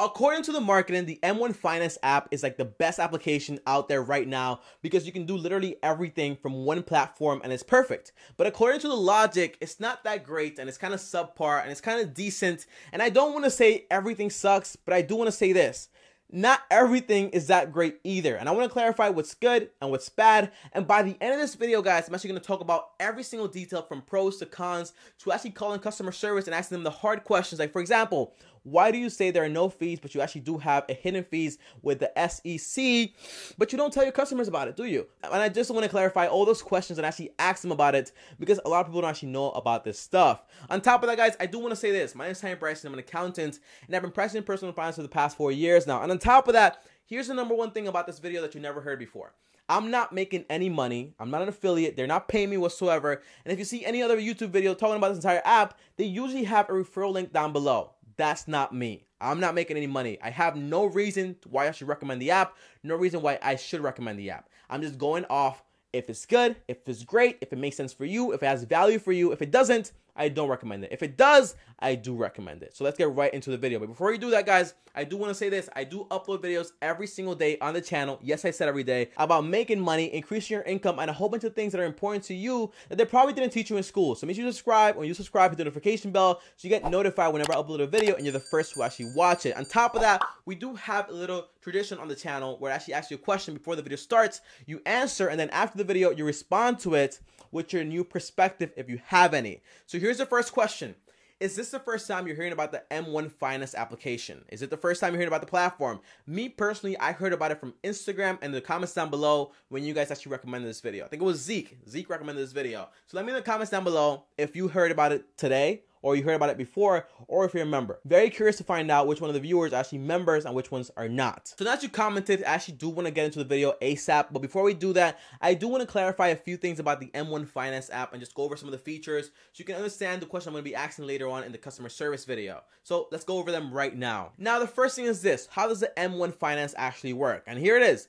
According to the marketing, the M1 Finance app is like the best application out there right now because you can do literally everything from one platform and it's perfect. But according to the logic, it's not that great and it's kind of subpar and it's kind of decent. And I don't want to say everything sucks, but I do want to say this. Not everything is that great either. And I want to clarify what's good and what's bad. And by the end of this video, guys, I'm actually going to talk about every single detail from pros to cons to actually calling customer service and asking them the hard questions. Like, for example, why do you say there are no fees, but you actually do have a hidden fees with the SEC, but you don't tell your customers about it, do you? And I just want to clarify all those questions and actually ask them about it because a lot of people don't actually know about this stuff. On top of that, guys, I do want to say this. My name is Tommy Bryson. I'm an accountant, and I've been practicing personal finance for the past 4 years now. And on top of that, here's the number one thing about this video that you never heard before. I'm not making any money. I'm not an affiliate. They're not paying me whatsoever. And if you see any other YouTube video talking about this entire app, they usually have a referral link down below. That's not me. I'm not making any money. I have no reason why I should recommend the app, no reason why I should recommend the app. I'm just going off if it's good, if it's great, if it makes sense for you, if it has value for you. If it doesn't, I don't recommend it. If it does, I do recommend it. So let's get right into the video. But before you do that, guys, I do want to say this. I do upload videos every single day on the channel. Yes, I said every day, about making money, increasing your income, and a whole bunch of things that are important to you that they probably didn't teach you in school. So make sure you subscribe. When you subscribe, hit the notification bell so you get notified whenever I upload a video and you're the first who actually watch it. On top of that, we do have a little tradition on the channel where I actually ask you a question before the video starts. You answer, and then after the video, you respond to it with your new perspective if you have any. So here's the first question. Is this the first time you're hearing about the M1 Finance application? Is it the first time you're hearing about the platform? Me personally, I heard about it from Instagram and the comments down below when you guys actually recommended this video. I think it was Zeke. Zeke recommended this video. So let me know in the comments down below if you heard about it today or you heard about it before, or if you're a member. Very curious to find out which one of the viewers are actually members and which ones are not. So now that you commented, I actually do want to get into the video ASAP, but before we do that, I do want to clarify a few things about the M1 Finance app and just go over some of the features so you can understand the question I'm going to be asking later on in the customer service video. So let's go over them right now. Now, the first thing is this. How does the M1 Finance actually work? And here it is.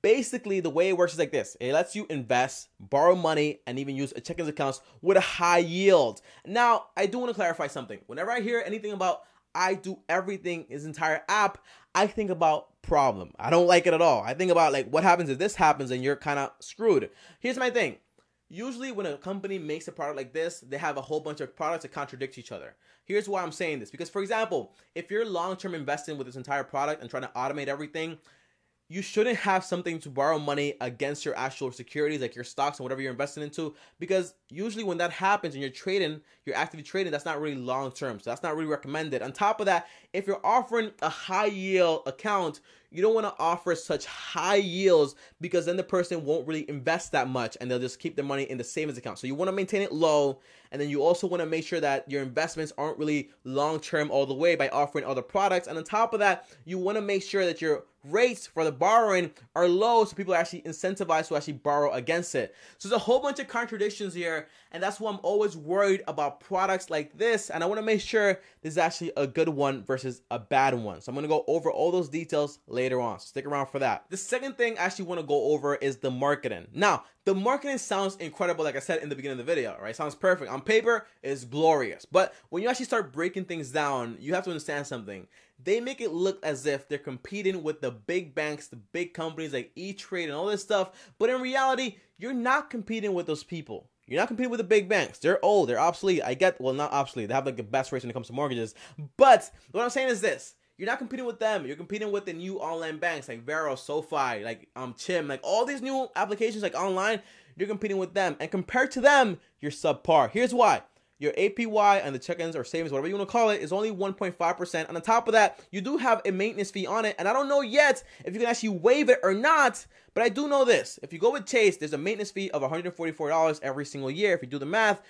Basically, the way it works is like this. It lets you invest, borrow money, and even use a checking account with a high yield. Now, I do want to clarify something. Whenever I hear anything about I do everything, this entire app, I think about problem. I don't like it at all. I think about like what happens if this happens and you're kind of screwed. Here's my thing. Usually when a company makes a product like this, they have a whole bunch of products that contradict each other. Here's why I'm saying this. Because for example, if you're long-term investing with this entire product and trying to automate everything, you shouldn't have something to borrow money against your actual securities, like your stocks and whatever you're investing into, because usually when that happens and you're trading, you're actively trading, that's not really long-term. So that's not really recommended. On top of that, if you're offering a high yield account, you don't want to offer such high yields because then the person won't really invest that much and they'll just keep their money in the savings account. So you want to maintain it low. And then you also want to make sure that your investments aren't really long-term all the way by offering other products. And on top of that, you want to make sure that your rates for the borrowing are low so people are actually incentivized to actually borrow against it. So there's a whole bunch of contradictions here, and that's why I'm always worried about products like this, and I want to make sure this is actually a good one versus a bad one. So I'm going to go over all those details later on, so stick around for that. The second thing I actually want to go over is the marketing. Now, the marketing sounds incredible, like I said in the beginning of the video, right? It sounds perfect. On paper, it's glorious. But when you actually start breaking things down, you have to understand something. They make it look as if they're competing with the big banks, the big companies like eTrade and all this stuff. But in reality, you're not competing with those people. You're not competing with the big banks. They're old. They're obsolete. I get, well, not obsolete. They have like the best rates when it comes to mortgages. But what I'm saying is this. You're not competing with them. You're competing with the new online banks like Varo, SoFi, like Chime, like all these new applications like online. You're competing with them. And compared to them, you're subpar. Here's why. Your APY and the check-ins or savings, whatever you want to call it, is only 1.5%. And on top of that, you do have a maintenance fee on it. And I don't know yet if you can actually waive it or not, but I do know this. If you go with Chase, there's a maintenance fee of $144 every single year if you do the math.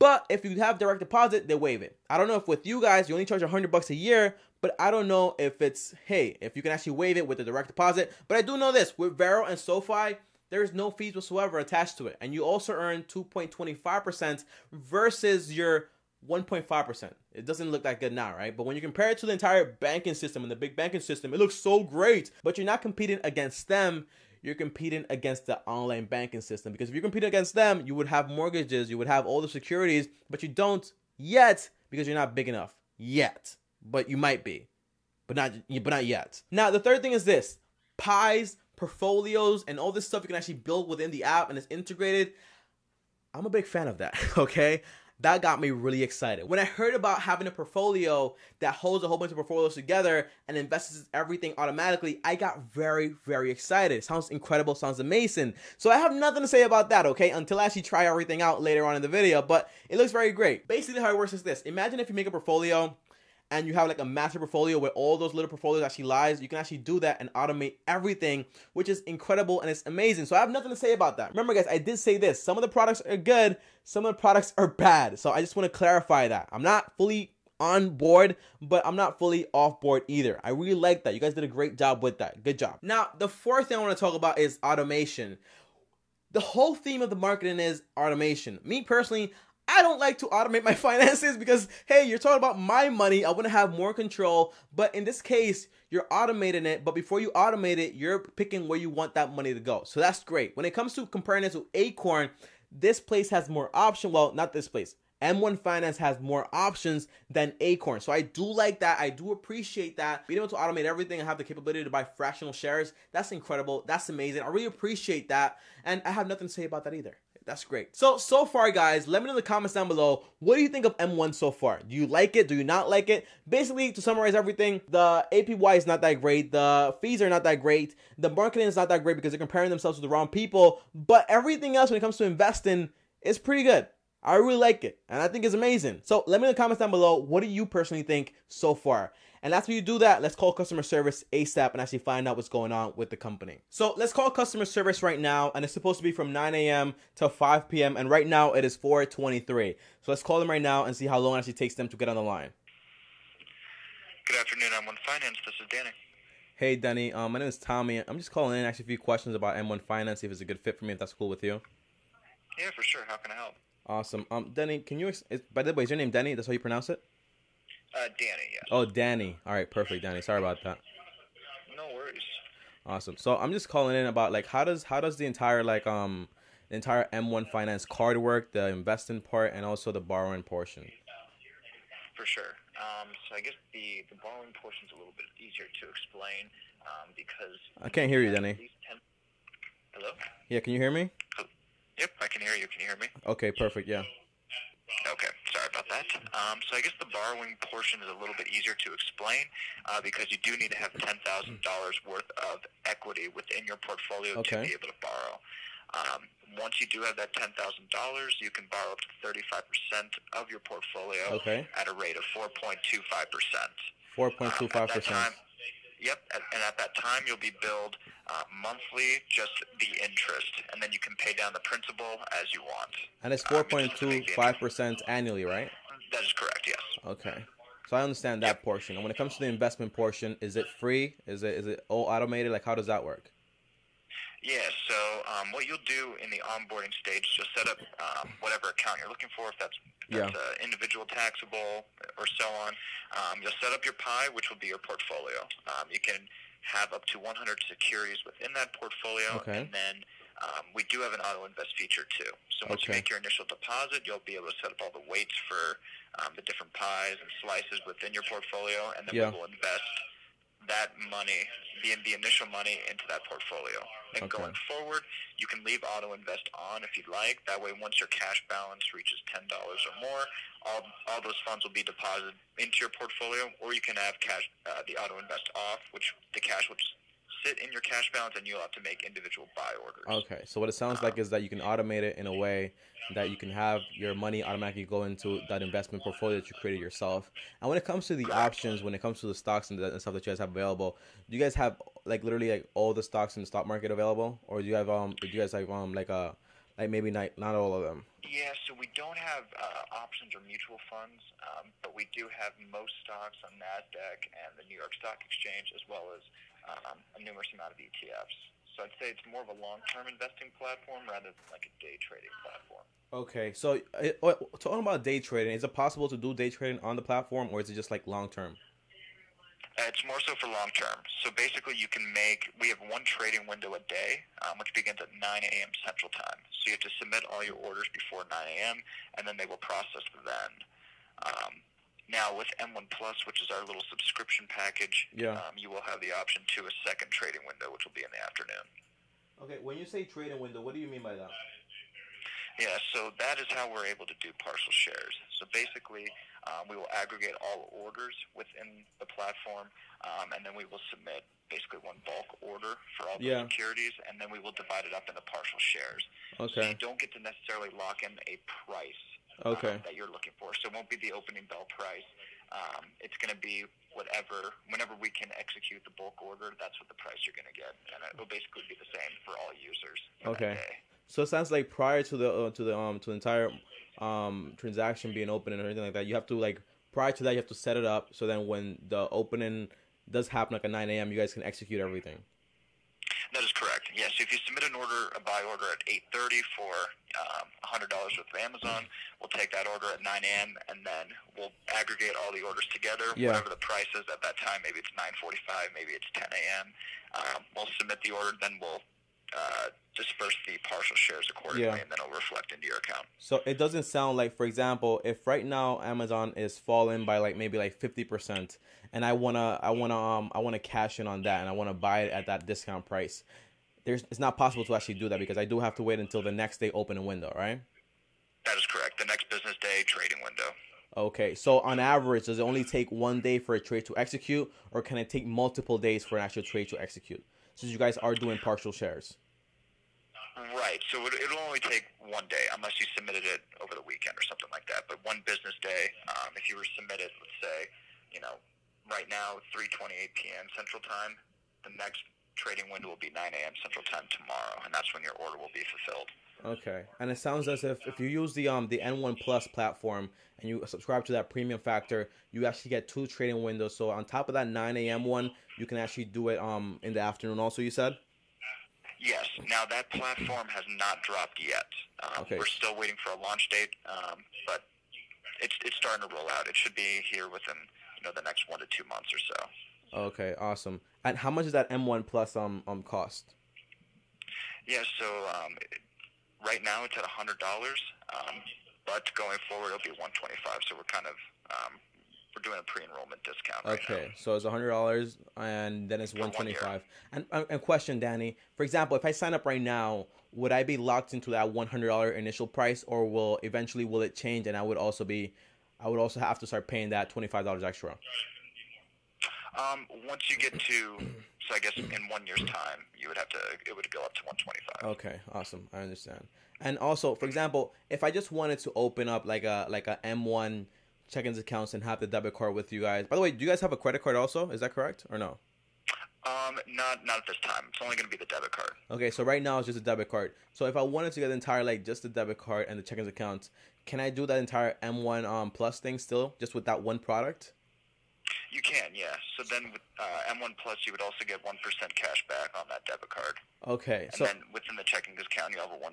But if you have direct deposit, they waive it. I don't know if with you guys, you only charge $100 a year, but I don't know if it's, hey, if you can actually waive it with the direct deposit. But I do know this, with Varo and SoFi, there's no fees whatsoever attached to it. And you also earn 2.25% versus your 1.5%. It doesn't look that good now, right? But when you compare it to the entire banking system and the big banking system, it looks so great, but you're not competing against them. You're competing against the online banking system, because if you're competing against them, you would have mortgages, you would have all the securities, but you don't yet because you're not big enough yet, but you might be. but not yet. Now, the third thing is this: pies, portfolios, and all this stuff you can actually build within the app, and it's integrated. I'm a big fan of that, okay? That got me really excited. When I heard about having a portfolio that holds a whole bunch of portfolios together and invests everything automatically, I got very, very excited. Sounds incredible, sounds amazing. So I have nothing to say about that, okay, until I actually try everything out later on in the video, but it looks very great. Basically how it works is this. Imagine if you make a portfolio and you have like a master portfolio where all those little portfolios actually lies. You can actually do that and automate everything, which is incredible and it's amazing. So I have nothing to say about that. Remember guys, I did say this, some of the products are good, some of the products are bad. So I just wanna clarify that. I'm not fully on board, but I'm not fully off board either. I really like that. You guys did a great job with that, good job. Now, the fourth thing I wanna talk about is automation. The whole theme of the marketing is automation. Me personally, I don't like to automate my finances because, hey, you're talking about my money. I want to have more control. But in this case, you're automating it. But before you automate it, you're picking where you want that money to go. So that's great. When it comes to comparing it to Acorn, this place has more options. Well, not this place. M1 Finance has more options than Acorn. So I do like that. I do appreciate that. Being able to automate everything and have the capability to buy fractional shares, that's incredible. That's amazing. I really appreciate that. And I have nothing to say about that either. That's great. So far, guys, let me know in the comments down below, what do you think of M1 so far? Do you like it? Do you not like it? Basically, to summarize everything, the APY is not that great. The fees are not that great. The marketing is not that great because they're comparing themselves to the wrong people. But everything else when it comes to investing is pretty good. I really like it, and I think it's amazing. So let me know in the comments down below, what do you personally think so far? And after you do that, let's call customer service ASAP and actually find out what's going on with the company. So let's call customer service right now, and it's supposed to be from 9 a.m. to 5 p.m., and right now it is 4:23. So let's call them right now and see how long it actually takes them to get on the line. Good afternoon, M1 Finance. This is Danny. Hey, Danny. My name is Tommy. I'm just calling in actually a few questions about M1 Finance, see if it's a good fit for me, if that's cool with you. Yeah, for sure. How can I help? Awesome. Danny, can you, by the way, is your name Danny? That's how you pronounce it? Danny, yeah. Oh, Danny. All right, perfect, Danny. Sorry about that. No worries. Awesome. So I'm just calling in about, like, how does the entire, like, the entire M1 Finance card work, the investing part, and also the borrowing portion? For sure. So I guess the borrowing portion's a little bit easier to explain, because... I can't hear you, Danny. Hello? Yeah, can you hear me? Yep, I can hear you. Can you hear me? Okay, perfect, yeah. Okay, sorry about that. So I guess the borrowing portion is a little bit easier to explain because you do need to have $10,000 worth of equity within your portfolio to be able to borrow. Once you do have that $10,000, you can borrow up to 35% of your portfolio at a rate of 4.25%. 4.25%. Yep, and at that time you'll be billed monthly, just the interest, and then you can pay down the principal as you want. And it's 4.25% annually, right? That is correct, yes. Okay, so I understand that portion. And when it comes to the investment portion, is it free? Is it all automated? Like, how does that work? Yeah, so what you'll do in the onboarding stage, just set up whatever account you're looking for, if that's individual taxable or so on. You'll set up your PI, which will be your portfolio. You can have up to 100 securities within that portfolio, and then we do have an auto-invest feature too. So once you make your initial deposit, you'll be able to set up all the weights for the different pies and slices within your portfolio, and then we will invest that money, the initial money, into that portfolio. And going forward, you can leave auto invest on if you'd like. That way, once your cash balance reaches $10 or more, all those funds will be deposited into your portfolio, or you can have cash the auto invest off, which the cash will just sit in your cash balance, and you'll have to make individual buy orders. Okay, so what it sounds like is that you can automate it in a way that you can have your money automatically go into that investment portfolio that you created yourself. And when it comes to the options, when it comes to the stocks and the stuff that you guys have available, do you guys have like literally like all the stocks in the stock market available, or do you have like maybe not all of them? Yeah, so we don't have options or mutual funds, but we do have most stocks on NASDAQ and the New York Stock Exchange, as well as a numerous amount of ETFs. So I'd say it's more of a long-term investing platform rather than like a day trading platform. Okay, so talking about day trading, is it possible to do day trading on the platform, or is it just like long-term? It's more so for long-term. So basically you can we have one trading window a day, which begins at 9 a.m. Central Time. So you have to submit all your orders before 9 a.m., and then they will process them then. Now, with M1 Plus, which is our little subscription package, you will have the option to a second trading window, which will be in the afternoon. Okay, when you say trading window, what do you mean by that? Yeah, so that is how we're able to do partial shares. So basically, we will aggregate all orders within the platform, and then we will submit basically one bulk order for all the securities, and then we will divide it up into partial shares. Okay. So you don't get to necessarily lock in a price that you're looking for. So it won't be the opening bell price. It's going to be whatever, whenever we can execute the bulk order, that's what the price you're going to get. And it will basically be the same for all users. Okay. That day. So it sounds like prior to the entire transaction being opened or anything like that, you have to, like, prior to that, you have to set it up. So then when the opening does happen, like at 9 a.m., you guys can execute everything. That is correct. Yes. Yeah, so if you submit an order, a buy order at 8:30 for $100 with Amazon, we'll take that order at 9 a.m. and then we'll aggregate all the orders together, whatever the price is at that time. Maybe it's 9:45, maybe it's 10 a.m. We'll submit the order, then we'll disperse the partial shares accordingly, and then it'll reflect into your account. So it doesn't sound like, for example, if right now Amazon is falling by like maybe like 50%, and I wanna cash in on that, and I wanna buy it at that discount price. It's not possible to actually do that because I do have to wait until the next day opening window, right? That is correct. The next business day trading window. Okay, so on average, does it only take one day for a trade to execute, or can it take multiple days for an actual trade to execute? Since you guys are doing partial shares. Right, so it'll only take one day, unless you submitted it over the weekend or something like that. But one business day, if you were submitted, let's say, you know, right now 3:28 p.m. Central Time, the next trading window will be 9 a.m. Central Time tomorrow, and that's when your order will be fulfilled. Okay, and it sounds as if you use the N1 Plus platform and you subscribe to that premium factor, you actually get two trading windows. So on top of that 9 a.m. one, you can actually do it in the afternoon also, you said? Yes. Now, that platform has not dropped yet. Okay. We're still waiting for a launch date, but it's starting to roll out. It should be here within, you know, the next 1 to 2 months or so. Okay, awesome. And how much does that M1 Plus cost? Yeah, so right now it's at $100, but going forward it'll be $125. So we're kind of we're doing a pre-enrollment discount. Okay, right now. So it's $100 and then it's $125. And question, Danny. For example, if I sign up right now, would I be locked into that $100 initial price, or will it change and I would also have to start paying that $25 extra? Once you get to, so I guess in 1 year's time, it would go up to $125. Okay, awesome. I understand. And also, for example, if I just wanted to open up like a M1 check-ins accounts and have the debit card with you guys. By the way, do you guys have a credit card also? Is that correct or no? Not at this time. It's only going to be the debit card. Okay, so right now it's just a debit card. So if I wanted to get the entire, like, just the debit card and the check-ins account, can I do that entire M1 Plus thing still, just with that one product? You can, yeah. So then with M1 Plus, you would also get 1% cash back on that debit card. Okay. And so then within the checking account, you have a 1.5.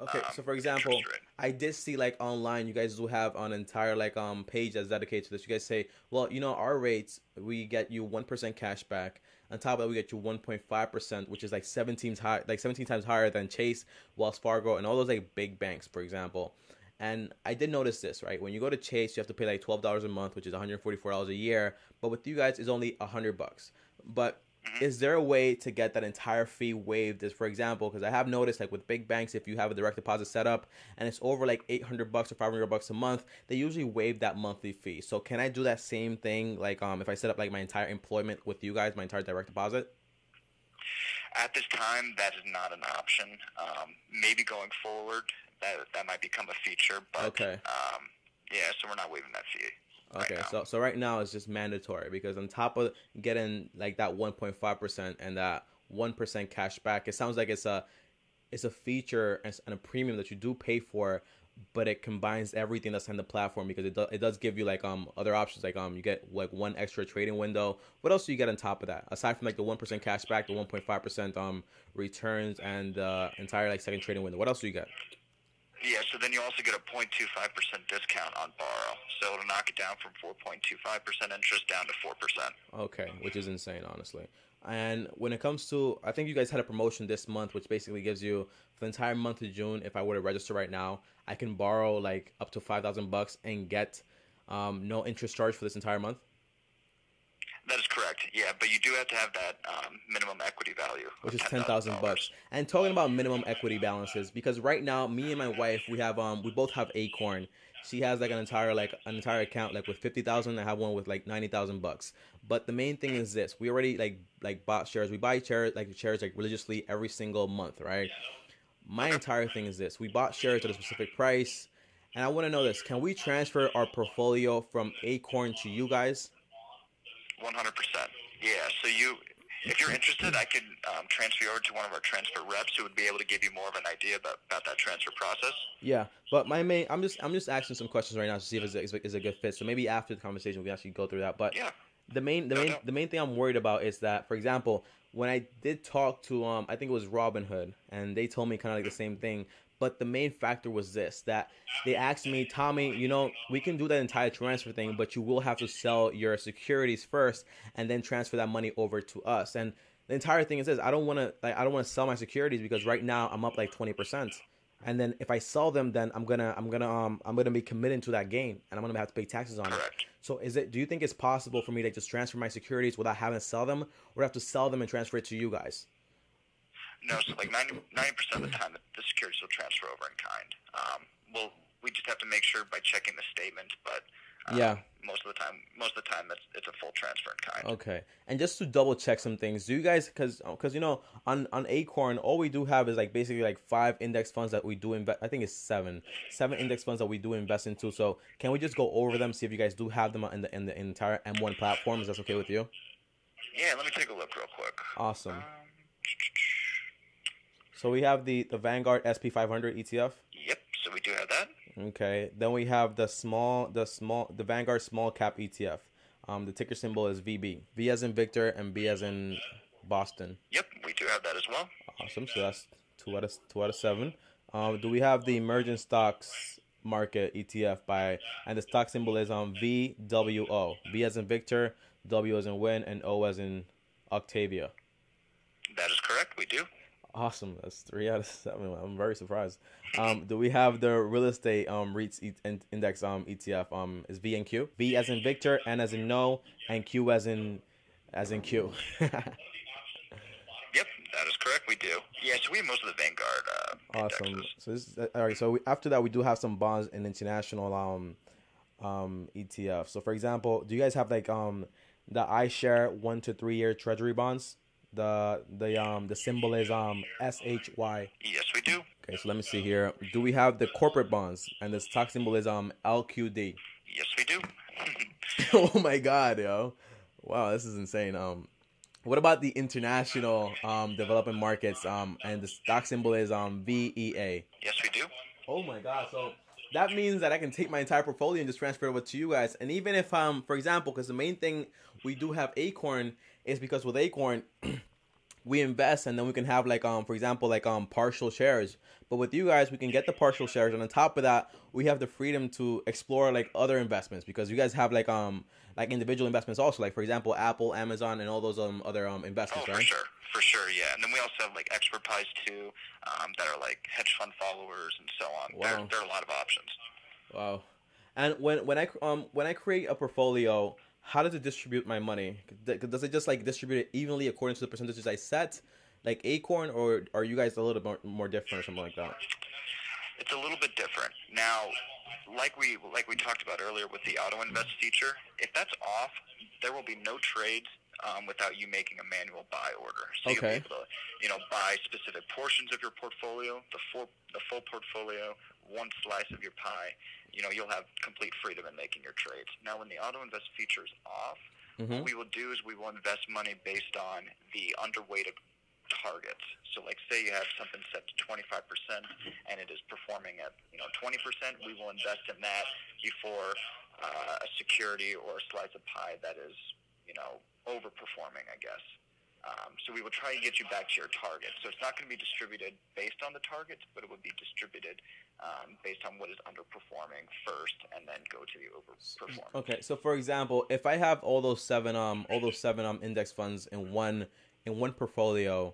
Okay. So for example, I did see, like, online, you guys do have an entire, like, page that's dedicated to this. You guys say, well, you know, our rates, we get you 1% cash back. On top of that, we get you 1.5%, which is like 17 times higher than Chase, Wells Fargo, and all those, like, big banks, for example. And I did notice this, right? When you go to Chase, you have to pay like $12 a month, which is $144 a year. But with you guys, it's only $100. But is there a way to get that entire fee waived? Is, for example, because I have noticed, like, with big banks, if you have a direct deposit set up and it's over like $800 or $500 a month, they usually waive that monthly fee. So can I do that same thing, like, if I set up like my entire employment with you guys, my entire direct deposit? At this time, that is not an option. Maybe going forward, that might become a feature, but yeah, so we're not waiving that fee. Okay, right, so right now it's just mandatory, because on top of getting like that 1.5% and that 1% cash back, it sounds like it's a feature and a premium that you do pay for, but it combines everything that's on the platform, because it does give you, like, other options, like you get like one extra trading window. What else do you get on top of that, aside from like the 1% cash back, the 1.5% returns, and the entire, like, second trading window? What else do you get? Yeah, so then you also get a 0.25% discount on Varo. So it'll knock it down from 4.25% interest down to 4%. Okay, which is insane, honestly. And when it comes to, I think you guys had a promotion this month, which basically gives you, for the entire month of June, if I were to register right now, I can borrow like up to $5,000 and get no interest charge for this entire month? That is correct. Yeah, but you do have to have that minimum equity value, which is $10,000. And talking about minimum equity balances, because right now, me and my wife, we both have Acorn. She has like an entire account like with 50,000. I have one with like 90,000 bucks. But the main thing is this: we already like bought shares. We buy shares like religiously every single month, right? My entire thing is this: we bought shares at a specific price, and I want to know this: can we transfer our portfolio from Acorn to you guys? 100%. Yeah. So if you're interested, I could transfer you over to one of our transfer reps who would be able to give you more of an idea about that transfer process. Yeah. But I'm just asking some questions right now to see if it's a good fit. So maybe after the conversation, we actually go through that. But yeah, the main thing I'm worried about is that, for example, when I did talk to I think it was Robinhood, and they told me kind of like the same thing. But the main factor was this, that they asked me, Tommy, you know, we can do that entire transfer thing, but you will have to sell your securities first and then transfer that money over to us. And the entire thing is this: I don't want to sell my securities because right now I'm up like 20%. And then if I sell them, then I'm gonna be committed to that gain, and I'm gonna have to pay taxes on it. So do you think it's possible for me to just transfer my securities without having to sell them, or have to sell them and transfer it to you guys? No, so like 90% of the time, the securities will transfer over in kind. We just have to make sure by checking the statement, but yeah, most of the time, it's a full transfer in kind. Okay, and just to double check some things, do you guys, because you know, on Acorn, all we do have is like basically like 5 index funds that we do invest. I think it's 7 index funds that we do invest into. So can we just go over them, see if you guys do have them in the entire M1 platform? Is that okay with you? Yeah, let me take a look real quick. Awesome. So we have the Vanguard SP500 ETF. Yep. So we do have that. Okay. Then we have the Vanguard Small Cap ETF. The ticker symbol is VB. V as in Victor and B as in Boston. Yep. We do have that as well. Awesome. So that's 2 out of 7. Do we have the Emerging Stocks Market ETF and the stock symbol is on VWO. V as in Victor, W as in Win, and O as in Octavia. That is correct. We do. Awesome. That's 3 out of 7. I'm very surprised. Do we have the real estate REITs index ETF? Is VNQ? V as in Victor, N as in no, and Q as in Q. Yep, that is correct. We do. Yeah, so we have most of the Vanguard. Awesome. So all right. So after that, we do have some bonds and international ETF. So for example, do you guys have like the iShare 1 to 3 year Treasury bonds? The symbol is SHY. Yes, we do. Okay, so let me see here. Do we have the corporate bonds? And the stock symbol is LQD. Yes, we do. Oh my God, yo! Wow, this is insane. What about the international development markets? And the stock symbol is VEA. Yes, we do. Oh my God! So that means that I can take my entire portfolio and just transfer it over to you guys. And even if for example, because the main thing we do have Acorn is because with Acorn, we invest and then we can have like for example like partial shares. But with you guys, we can get the partial shares, and on top of that, we have the freedom to explore like other investments because you guys have like individual investments also, like for example Apple, Amazon, and all those other investments, right? For sure, yeah. And then we also have like expert pies too, that are like hedge fund followers and so on. Wow. There are a lot of options. Wow. And when I create a portfolio, how does it distribute my money? Does it just like distribute it evenly according to the percentages I set, like Acorn, or are you guys a little bit more different or something like that? It's a little bit different. Now, like we talked about earlier with the auto invest feature, if that's off, there will be no trades without you making a manual buy order. So okay, you'll be able to, you know, buy specific portions of your portfolio, the full portfolio, one slice of your pie. You know, you'll have complete freedom in making your trades. Now, when the auto invest feature is off, what we will do is we will invest money based on the underweighted targets. So, like, say you have something set to 25% and it is performing at, you know, 20%, we will invest in that before a security or a slice of pie that is, you know, overperforming, I guess. So we will try and get you back to your target. So it's not going to be distributed based on the targets, but it will be distributed based on what is underperforming first, and then go to the overperforming. Okay. So for example, if I have all those seven index funds in one portfolio,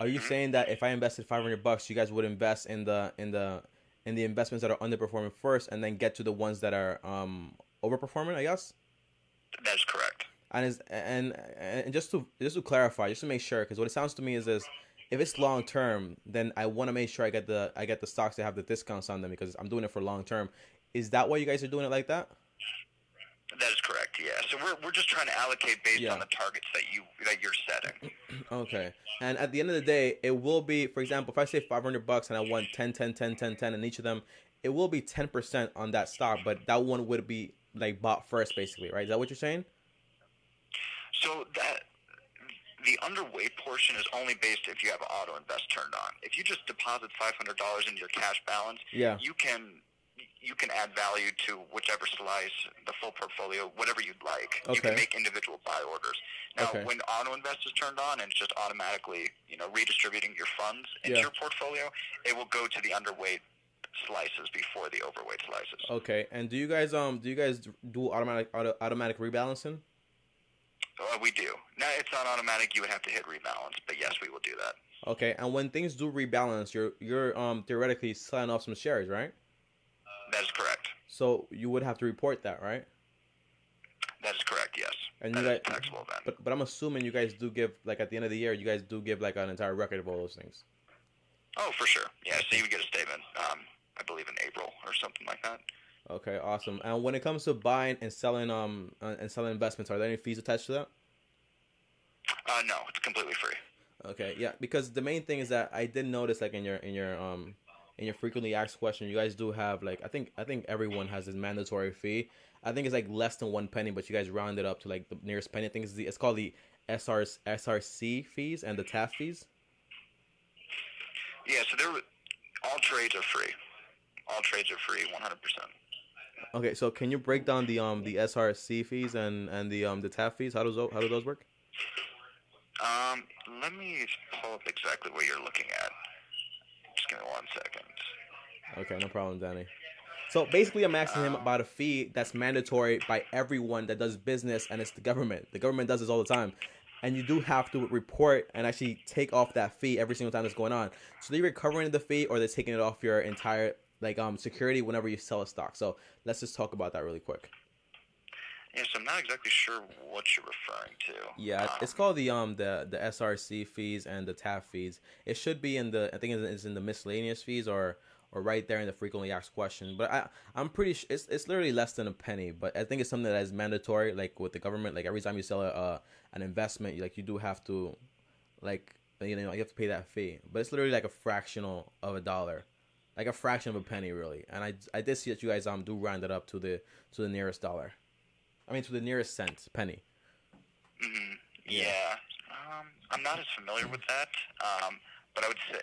are you saying that if I invested $500, you guys would invest in the investments that are underperforming first, and then get to the ones that are overperforming, I guess. That's correct. And is and just to clarify, just to make sure, because what it sounds to me is this: if it's long term, then I want to make sure I get the stocks that have the discounts on them, because I'm doing it for long term. Is that why you guys are doing it like that? That is correct. Yeah. So we're just trying to allocate based on the targets that you're setting. Okay. And at the end of the day, it will be, for example, if I say $500 and I want 10, 10, 10, 10, 10 in each of them, it will be 10% on that stock, but that one would be like bought first, basically, right? Is that what you're saying? So that the underweight portion is only based if you have auto invest turned on. If you just deposit $500 into your cash balance, you can add value to whichever slice, the full portfolio, whatever you'd like. Okay. You can make individual buy orders. Now, when auto invest is turned on and it's just automatically, redistributing your funds into your portfolio, it will go to the underweight slices before the overweight slices. Okay. And do you guys do automatic rebalancing? We do. Now, it's not automatic. You would have to hit rebalance, but yes, we will do that. Okay. And when things do rebalance, you're theoretically selling off some shares, right? That is correct. So you would have to report that, right? That is correct. Yes. And that is a taxable event. But I'm assuming you guys do give, like, at the end of the year, you guys do give like an entire record of all those things. Oh, for sure. Yeah. So you would get a statement. I believe in April or something like that. Okay, awesome. And when it comes to buying and selling investments, are there any fees attached to that? No, it's completely free. Okay, yeah, because the main thing is that I did notice, like, in your frequently asked question, you guys do have, like, I think everyone has this mandatory fee. I think it's like less than 1 penny, but you guys round it up to like the nearest penny. I think it's called the SRC fees and the TAF fees. Yeah, so all trades are free. All trades are free, 100%. Okay, so can you break down the SRC fees and the TAF fees? How do those work? Let me pull up exactly what you're looking at. Just give me 1 second. Okay, no problem, Danny. So basically, I'm asking him about a fee that's mandatory by everyone that does business, and it's the government. The government does this all the time, and you do have to report and actually take off that fee every single time that's going on. So they're recovering the fee, or they're taking it off your entire, like, security whenever you sell a stock. So let's just talk about that really quick. Yeah, so I'm not exactly sure what you're referring to. Yeah, it's called the SRC fees and the TAF fees. It should be in the, I think it's in the miscellaneous fees or right there in the frequently asked question. But I'm pretty sure it's literally less than a penny. But I think it's something that is mandatory, like with the government. Like every time you sell an investment, you do have to, you have to pay that fee. But it's literally like a fractional of a dollar. Like a fraction of a penny, really, and I did see that you guys do round it up to the nearest dollar, to the nearest cent, penny. Mm-hmm. Yeah. I'm not as familiar with that, but I would say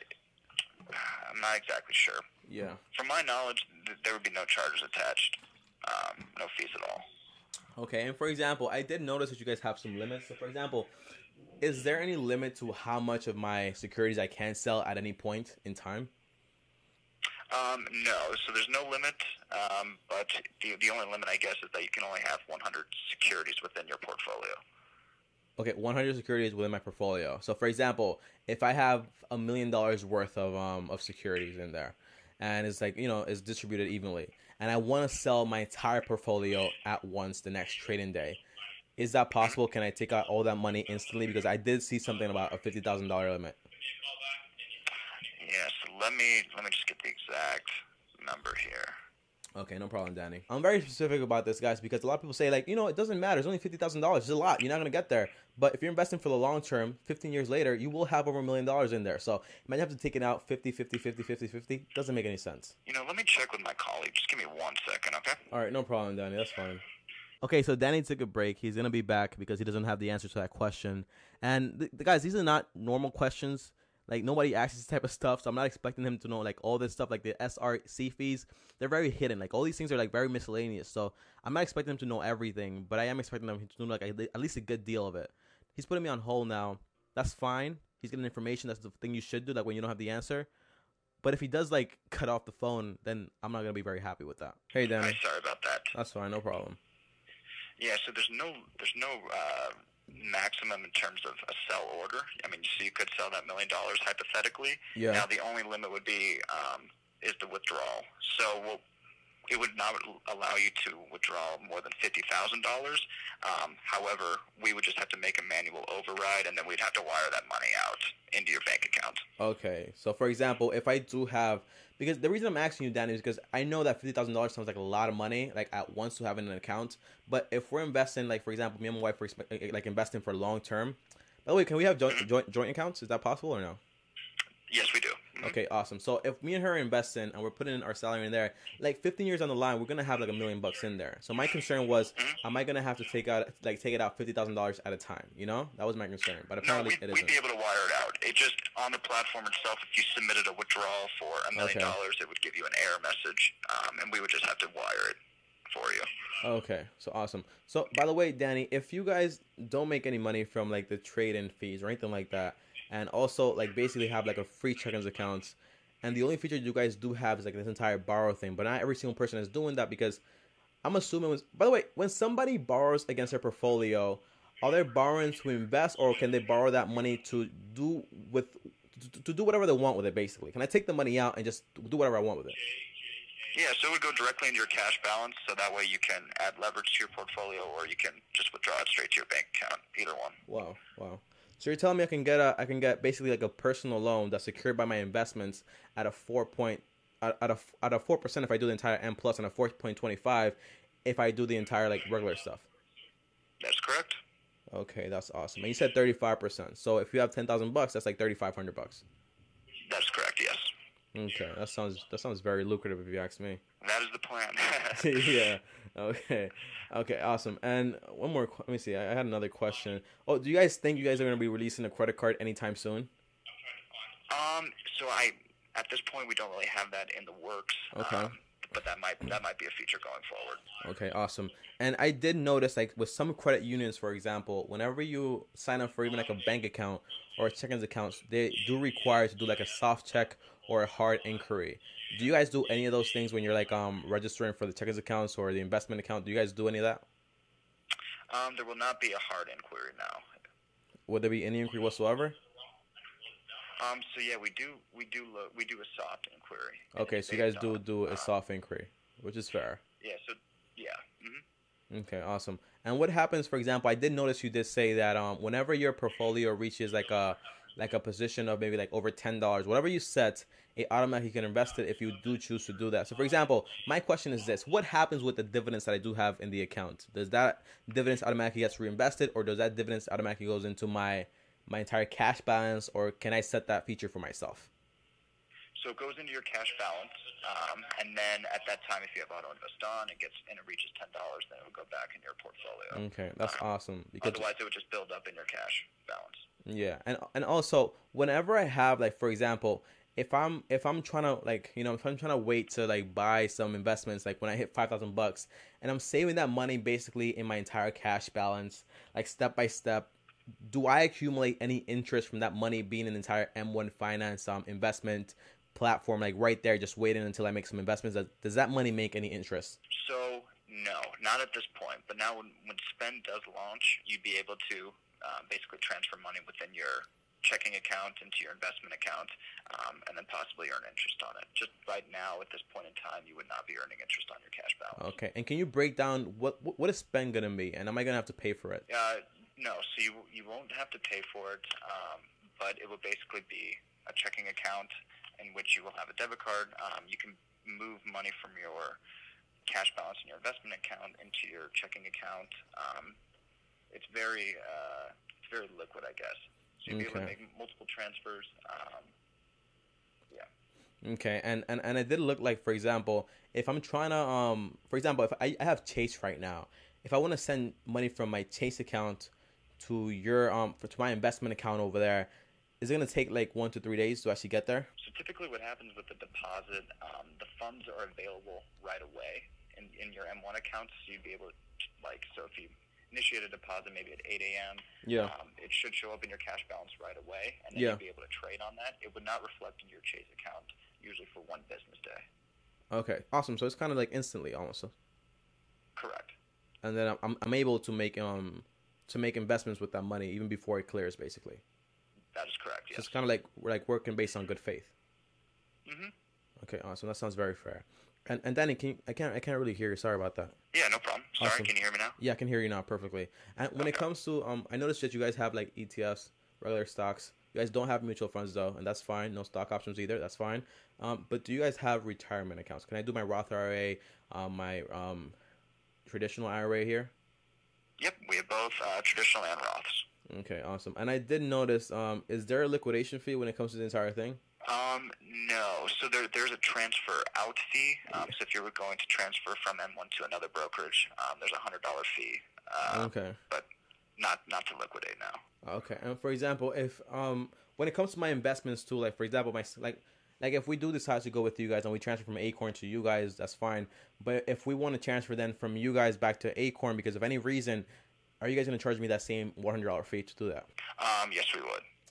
I'm not exactly sure. Yeah. From my knowledge, there would be no charges attached, no fees at all. Okay, and for example, I did notice that you guys have some limits. So, for example, is there any limit to how much of my securities I can sell at any point in time? No, so there's no limit, but the only limit, I guess, is that you can only have 100 securities within your portfolio. Okay, 100 securities within my portfolio. So, for example, if I have $1 million worth of securities in there, and it's it's distributed evenly, and I want to sell my entire portfolio at once the next trading day, is that possible? Can I take out all that money instantly? Because I did see something about a $50,000 limit. Yeah, so let me just get the exact number here. Okay, no problem, Danny. I'm very specific about this, guys, because a lot of people say, it doesn't matter. It's only $50,000. It's a lot. You're not going to get there. But if you're investing for the long term, 15 years later, you will have over $1 million in there. So you might have to take it out 50, 50, 50, 50, 50. Doesn't make any sense. Let me check with my colleague. Just give me 1 second, okay? All right, no problem, Danny. That's fine. Okay, so Danny took a break. He's going to be back because he doesn't have the answer to that question. And, guys, these are not normal questions. Like, nobody asks this type of stuff, so I'm not expecting him to know, all this stuff, the SRC fees. They're very hidden. All these things are, very miscellaneous. So I'm not expecting him to know everything, but I am expecting him to know, at least a good deal of it. He's putting me on hold now. That's fine. He's getting information. That's the thing you should do, when you don't have the answer. But if he does, cut off the phone, then I'm not going to be very happy with that. Hey, Danny. I'm sorry about that. That's fine. No problem. Yeah, so there's no maximum in terms of a sell order. So you could sell that $1 million hypothetically. Yeah. Now the only limit would be is the withdrawal. So it would not allow you to withdraw more than $50,000. However, we would just have to make a manual override, and then we'd have to wire that money out into your bank account. Okay. So, for example, if I do have, because the reason I'm asking you, Danny, is because I know that $50,000 sounds like a lot of money, like at once to have in an account. But if we're investing, like for example, me and my wife are like investing for long term. By the way, can we have joint accounts? Is that possible or no? Yes, we do. Okay, awesome. So if me and her are investing and we're putting our salary in there, like 15 years down the line, we're going to have like $1 million in there. So my concern was, am I going to have to take it out $50,000 at a time? You know, that was my concern. But apparently no, we'd be able to wire it out. It just, on the platform itself, if you submitted a withdrawal for $1 million, it would give you an error message, and we would just have to wire it for you. Okay, so awesome. So by the way, Danny, if you guys don't make any money from like the trade-in fees or anything like that, and also, like, basically have, like, a free check-ins account. And the only feature you guys do have is, like, this entire borrow thing. But not every single person is doing that because I'm assuming... by the way, when somebody borrows against their portfolio, are they borrowing to invest or can they borrow that money to do whatever they want with it, basically? Can I take the money out and just do whatever I want with it? Yeah, so it would go directly into your cash balance, so that way you can add leverage to your portfolio or you can just withdraw it straight to your bank account, either one. Wow, wow. So you're telling me I can get basically like a personal loan that's secured by my investments at a 4% if I do the entire M Plus and a 4.25 if I do the entire like regular stuff. That's correct. Okay, that's awesome. And you said 35%. So if you have $10,000, that's like $3,500. That's correct. Yes. Okay, that sounds very lucrative if you ask me. That is the plan. Yeah. Okay. Awesome. And one more. Let me see. I had another question. Oh, do you guys think you guys are going to be releasing a credit card anytime soon? So at this point we don't really have that in the works. Okay. But that might be a feature going forward. Okay. Awesome. And I did notice like with some credit unions, for example, whenever you sign up for even like a bank account or a check-ins account, they do require to do like a soft check or a hard inquiry. Do you guys do any of those things when you're like registering for the checkers accounts or the investment account? Do you guys do any of that? There will not be a hard inquiry now. Would there be any inquiry whatsoever? So yeah, we do a soft inquiry. Okay, so you guys do a soft inquiry, which is fair. Yeah. So yeah. Mm-hmm. Okay, awesome. And what happens, for example? I did notice you did say that whenever your portfolio reaches like a position of maybe like over $10, whatever you set, it automatically can invest it if you do choose to do that. So for example, my question is this: what happens with the dividends that I do have in the account? Does that dividends automatically gets reinvested, or does that dividends automatically goes into my entire cash balance, or can I set that feature for myself? So it goes into your cash balance, and then at that time, if you have auto invest on, it reaches $10, then it would go back in your portfolio. Okay, that's awesome. Because otherwise, it would just build up in your cash balance. Yeah, and also whenever I have like, for example, if I'm trying to like, you know, if I'm trying to wait to like buy some investments, like when I hit $5,000 and I'm saving that money basically in my entire cash balance, like step by step, do I accumulate any interest from that money being an entire M1 Finance investment platform, like right there, just waiting until I make some investments? Does that money make any interest? So no, not at this point. But now when Spend does launch, you'd be able to basically transfer money within your checking account into your investment account, and then possibly earn interest on it. Just right now, at this point in time, you would not be earning interest on your cash balance. Okay, and can you break down what is Spend going to be, and am I going to have to pay for it? No, so you won't have to pay for it, but it will basically be a checking account in which you will have a debit card. You can move money from your cash balance in your investment account into your checking account. It's very liquid, I guess. So you'll be able to make multiple transfers. Yeah. Okay, and it did look like, for example, if I'm trying to, for example, if I have Chase right now, if I want to send money from my Chase account to your to my investment account over there, is it going to take like 1 to 3 days to actually get there? So typically, what happens with the deposit, the funds are available right away in your M1 account, so you'd be able to if you initiate a deposit maybe at 8 a.m. Yeah. It should show up in your cash balance right away, and then you'll be able to trade on that. It would not reflect in your Chase account, usually for 1 business day. Okay, awesome. So it's kind of like instantly almost. Correct. And then I'm able to make investments with that money even before it clears, basically. That is correct, yes. So it's kind of like working based on good faith. Mm-hmm. Okay, awesome. That sounds very fair. And Danny, can you, I can't really hear you. Sorry about that. Yeah, no problem. Sorry, awesome. Can you hear me now? Yeah, I can hear you now perfectly. And when it comes to, I noticed that you guys have like ETFs, regular stocks. You guys don't have mutual funds though, and that's fine. No stock options either. That's fine. But do you guys have retirement accounts? Can I do my Roth IRA, my traditional IRA here? Yep, we have both traditional and Roths. Okay, awesome. And I did notice, is there a liquidation fee when it comes to the entire thing? No. So there's a transfer out fee. So if you were going to transfer from M1 to another brokerage, there's a $100 fee. Okay. But not to liquidate now. Okay. And for example, if when it comes to my investments too, like for example, my like if we do decide to go with you guys and we transfer from Acorn to you guys, that's fine. But if we want to transfer then from you guys back to Acorn because of any reason, are you guys going to charge me that same $100 fee to do that? Yes, we would.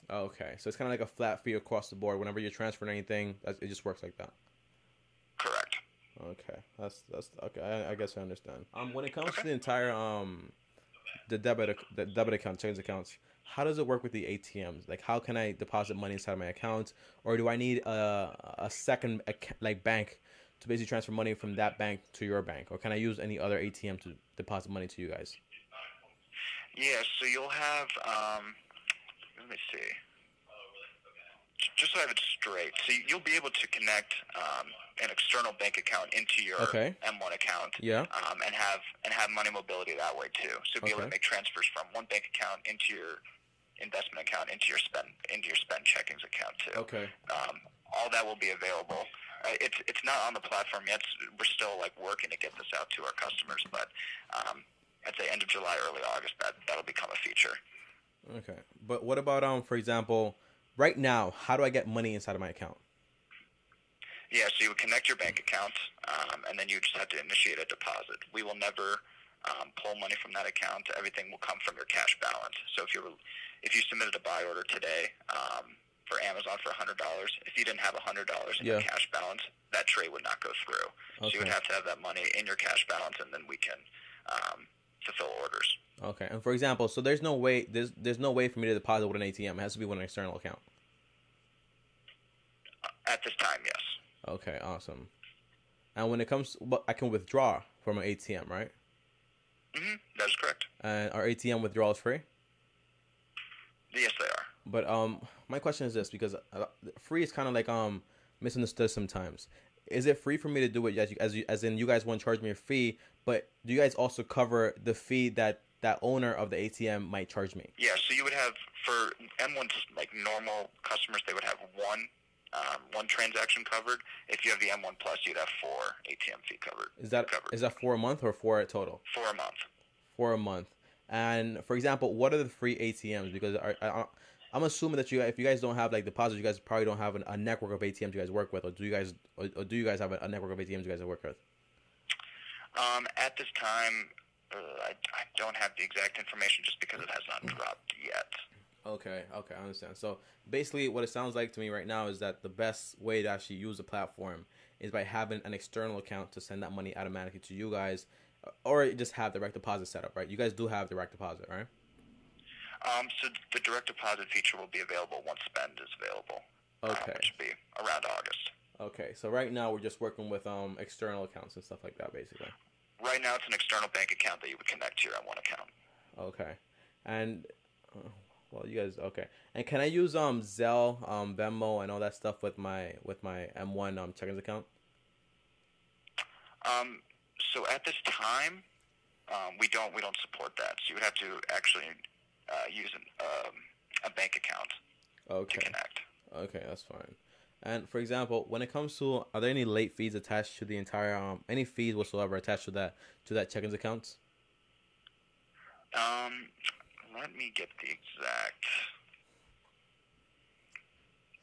Okay, so it's kind of like a flat fee across the board. Whenever you're transferring anything, it just works like that. Correct. Okay, that's okay. I guess I understand. When it comes to the entire the debit account, savings accounts, how does it work with the ATMs? Like, how can I deposit money inside of my account, or do I need a second like bank to basically transfer money from that bank to your bank, or can I use any other ATM to deposit money to you guys? Yeah, so you'll have. Let me see. Just so I have it straight. So you'll be able to connect an external bank account into your M1 account, and have money mobility that way too. So you'll be able to make transfers from one bank account into your investment account into your spend checkings account too. Okay. All that will be available. It's not on the platform yet. We're still like working to get this out to our customers, but at the end of July, early August, that'll become a feature. Okay, but what about for example, right now, how do I get money inside of my account? Yeah, so you would connect your bank account, and then you just have to initiate a deposit. We will never pull money from that account. Everything will come from your cash balance. So if you submitted a buy order today for Amazon for $100, if you didn't have $100 in your cash balance, that trade would not go through. Okay. So you would have to have that money in your cash balance, and then we can fulfill orders. Okay, and for example, so there's no way for me to deposit with an ATM. It has to be with an external account. At this time, yes. Okay, awesome. And when it comes, I can withdraw from an ATM, right? Mm-hmm, that's correct. And are ATM withdrawals free? Yes, they are. But my question is this, because free is kind of like misunderstood sometimes. Is it free for me to do it? As in, you guys won't charge me a fee, but do you guys also cover the fee that owner of the ATM might charge me? Yeah, so you would have, for M1's like normal customers, they would have one transaction covered. If you have the M1 Plus, you'd have 4 ATM fee covered. Is that 4 a month or 4 total? 4 a month. 4 a month. And for example, what are the free ATMs? Because I'm assuming that if you guys don't have like deposits, you guys probably don't have a network of ATMs you guys work with, or do you guys have a network of ATMs you guys work with? At this time, I don't have the exact information just because it has not dropped yet. Okay, I understand. So basically what it sounds like to me right now is that the best way to actually use the platform is by having an external account to send that money automatically to you guys, or just have direct deposit set up, right? You guys do have direct deposit, right? So the direct deposit feature will be available once Spend is available, which will be around August. Okay, so right now we're just working with external accounts and stuff like that, basically. Right now, it's an external bank account that you would connect to your M1 account. Okay, and and can I use Zelle, Venmo, and all that stuff with my M1 checkings account? So at this time, we don't support that. So you would have to actually use a bank account to connect. Okay, that's fine. And for example, when it comes to, are there any late fees attached to the entire any fees whatsoever attached to that check-ins accounts? Let me get the exact.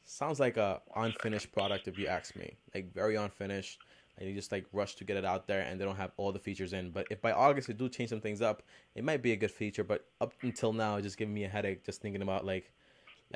Sounds like a unfinished product if you ask me. Like very unfinished. Like they just like rush to get it out there and they don't have all the features in. But if by August they do change some things up, it might be a good feature. But up until now, it's just giving me a headache just thinking about like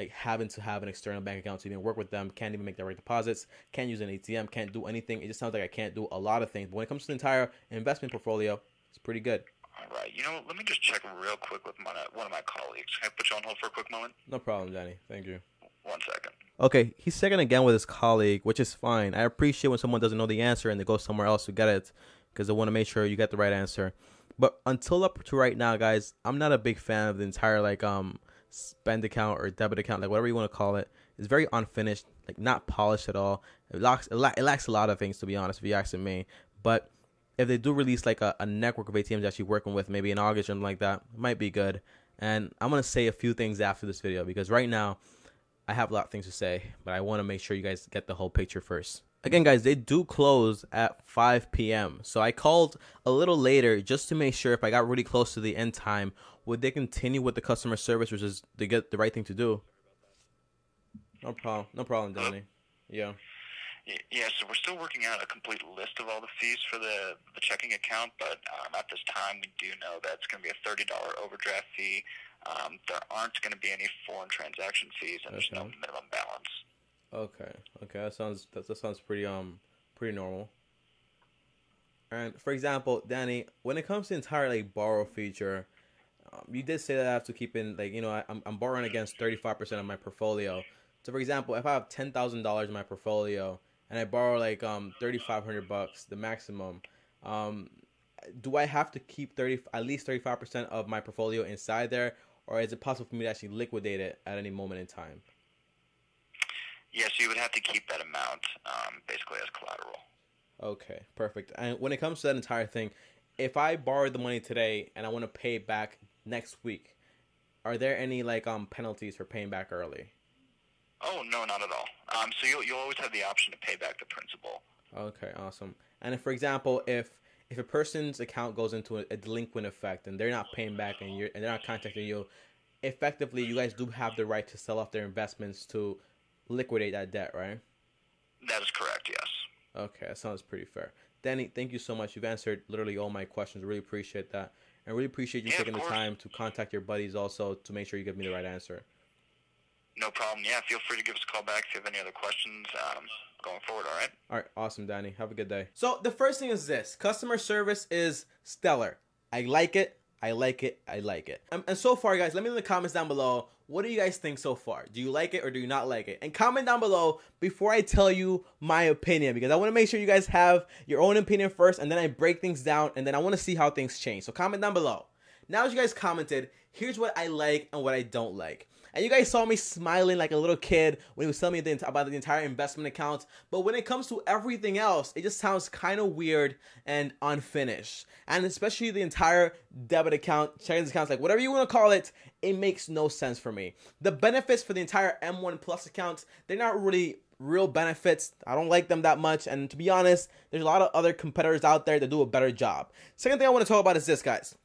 having to have an external bank account to even work with them, can't even make direct deposits, can't use an ATM, can't do anything. It just sounds like I can't do a lot of things. But when it comes to the entire investment portfolio, it's pretty good. All right. You know, let me just check real quick with one of my colleagues. Can I put you on hold for a quick moment? No problem, Danny. Thank you. One second. Okay, he's second again with his colleague, which is fine. I appreciate when someone doesn't know the answer and they go somewhere else to get it because they want to make sure you get the right answer. But until up to right now, guys, I'm not a big fan of the entire like spend account or debit account, like whatever you want to call it. It's very unfinished, like not polished at all. It lacks a lot of things, to be honest, if you ask me. But if they do release like a network of ATMs that you're working with, maybe in August or something like that, it might be good. And I'm going to say a few things after this video because right now, I have a lot of things to say, but I want to make sure you guys get the whole picture first. Again, guys, they do close at 5 p.m. So I called a little later just to make sure if I got really close to the end time, would they continue with the customer service, which is to get the right thing to do? No problem. No problem, Danny. Yeah. Yeah, so we're still working out a complete list of all the fees for the checking account, but at this time, we do know that it's going to be a $30 overdraft fee. There aren't going to be any foreign transaction fees, and there's no minimum balance. Okay, okay, that sounds pretty pretty normal. And for example, Danny, when it comes to entirely like, borrow feature, you did say that I have to keep in like, you know, I'm borrowing against 35% of my portfolio. So for example, if I have $10,000 in my portfolio and I borrow like $3,500, the maximum, do I have to keep at least 35% of my portfolio inside there, or is it possible for me to actually liquidate it at any moment in time? Yes, you would have to keep that amount basically as collateral. Okay, perfect. And when it comes to that entire thing, if I borrowed the money today and I want to pay it back next week, are there any like penalties for paying back early? Oh, no, not at all. So you'll always have the option to pay back the principal. Okay, awesome. And if, for example, if a person's account goes into a delinquent effect and they're not paying back and they're not contacting you, effectively you guys do have the right to sell off their investments to liquidate that debt, right? That is correct, yes. Okay, that sounds pretty fair. Danny, thank you so much. You've answered literally all my questions. Really appreciate that. And really appreciate you taking the time to contact your buddies also to make sure you give me the right answer. No problem. Yeah, feel free to give us a call back if you have any other questions going forward, all right? All right, awesome, Danny. Have a good day. So the first thing is this. Customer service is stellar. I like it. I like it. I like it. And so far, guys, let me know in the comments down below, what do you guys think so far? Do you like it or do you not like it? And comment down below before I tell you my opinion, because I want to make sure you guys have your own opinion first, and then I break things down, and then I want to see how things change. So comment down below. Now as you guys commented, here's what I like and what I don't like. And you guys saw me smiling like a little kid when he was telling me about the entire investment account. But when it comes to everything else, it just sounds kind of weird and unfinished. And especially the entire debit account, checking accounts, like whatever you want to call it, it makes no sense for me. The benefits for the entire M1 Plus account, they're not really real benefits. I don't like them that much. And to be honest, there's a lot of other competitors out there that do a better job. Second thing I want to talk about is this, guys.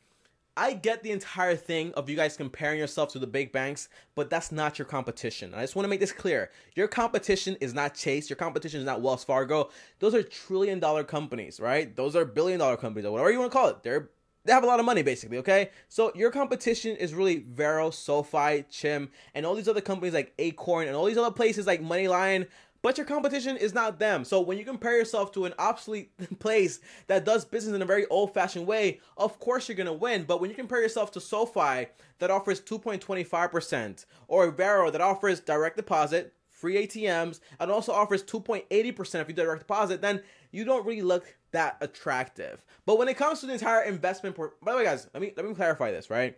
I get the entire thing of you guys comparing yourself to the big banks, but that's not your competition. And I just want to make this clear. Your competition is not Chase. Your competition is not Wells Fargo. Those are trillion-dollar companies, right? Those are billion-dollar companies, or whatever you want to call it. They have a lot of money, basically, okay? So your competition is really Varo, SoFi, Chime, and all these other companies like Acorn and all these other places like MoneyLion. But your competition is not them. So when you compare yourself to an obsolete place that does business in a very old-fashioned way, of course you're going to win. But when you compare yourself to SoFi that offers 2.25% or Varo that offers direct deposit, free ATMs, and also offers 2.80% if you direct deposit, then you don't really look that attractive. But when it comes to the entire investment portfolio, by the way, guys, let me clarify this, right?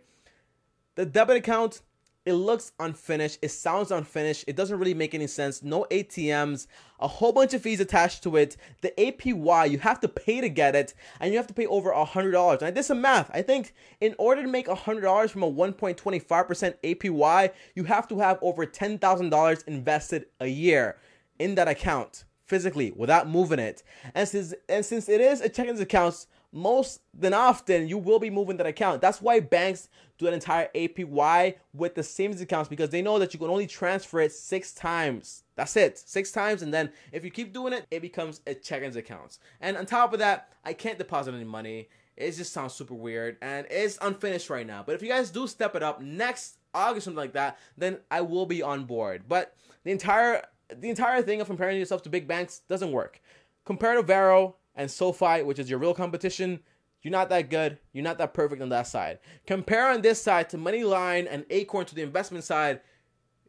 The debit account, it looks unfinished. It sounds unfinished. It doesn't really make any sense. No ATMs, a whole bunch of fees attached to it. The APY, you have to pay to get it, and you have to pay over $100. And I did some math. I think in order to make $100 from a 1.25% APY, you have to have over $10,000 invested a year in that account physically without moving it. And since it is a checking account, most than often, you will be moving that account. That's why banks do an entire APY with the savings accounts, because they know that you can only transfer it 6 times. That's it, 6 times. And then if you keep doing it, it becomes a check-ins account. And on top of that, I can't deposit any money. It just sounds super weird and it's unfinished right now. But if you guys do step it up next August, something like that, then I will be on board. But the entire thing of comparing yourself to big banks doesn't work. Compared to Varo and SoFi, which is your real competition, you're not that good. You're not that perfect on that side. Compare on this side to MoneyLion and Acorn to the investment side,